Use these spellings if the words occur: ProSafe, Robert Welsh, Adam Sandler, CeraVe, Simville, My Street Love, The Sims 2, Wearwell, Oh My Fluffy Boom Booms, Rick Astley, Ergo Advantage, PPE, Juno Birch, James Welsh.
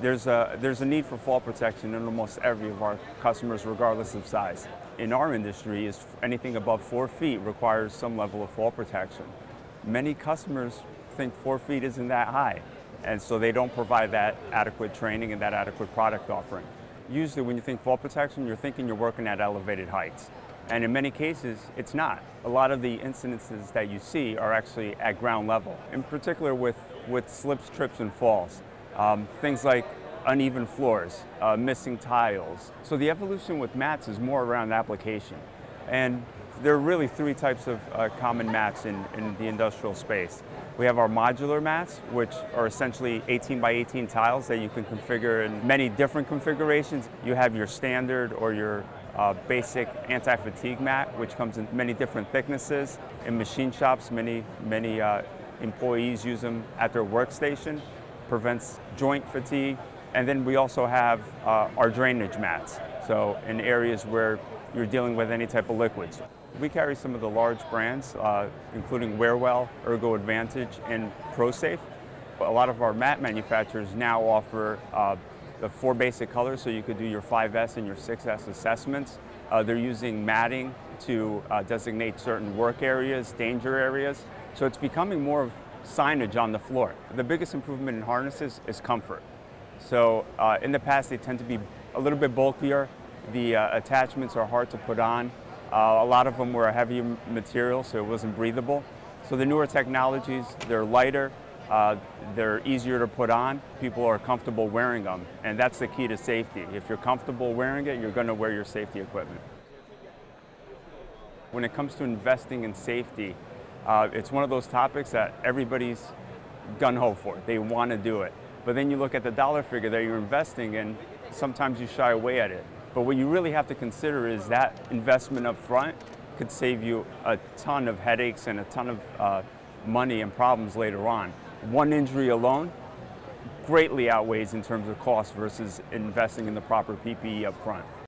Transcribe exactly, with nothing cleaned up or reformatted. There's a, there's a need for fall protection in almost every of our customers, regardless of size. In our industry, is anything above four feet requires some level of fall protection. Many customers think four feet isn't that high, and so they don't provide that adequate training and that adequate product offering. Usually when you think fall protection, you're thinking you're working at elevated heights, and in many cases, it's not. A lot of the incidences that you see are actually at ground level, in particular with, with slips, trips, and falls. Um, things like uneven floors, uh, missing tiles. So the evolution with mats is more around application. And there are really three types of uh, common mats in, in the industrial space. We have our modular mats, which are essentially eighteen by eighteen tiles that you can configure in many different configurations. You have your standard or your uh, basic anti-fatigue mat, which comes in many different thicknesses. In machine shops, many, many uh, employees use them at their workstation. Prevents joint fatigue. And then we also have uh, our drainage mats, so in areas where you're dealing with any type of liquids. We carry some of the large brands, uh, including Wearwell, Ergo Advantage, and ProSafe. A lot of our mat manufacturers now offer uh, the four basic colors, so you could do your five S and your six S assessments. Uh, they're using matting to uh, designate certain work areas, danger areas, so it's becoming more of signage on the floor. The biggest improvement in harnesses is comfort. So uh, in the past, they tend to be a little bit bulkier. The uh, attachments are hard to put on. Uh, a lot of them were a heavy material, so it wasn't breathable. So the newer technologies, they're lighter, uh, they're easier to put on. People are comfortable wearing them, and that's the key to safety. If you're comfortable wearing it, you're going to wear your safety equipment. When it comes to investing in safety, Uh, it's one of those topics that everybody's gung-ho for. They want to do it. But then you look at the dollar figure that you're investing in, sometimes you shy away at it. But what you really have to consider is that investment up front could save you a ton of headaches and a ton of uh, money and problems later on. One injury alone greatly outweighs in terms of cost versus investing in the proper P P E up front.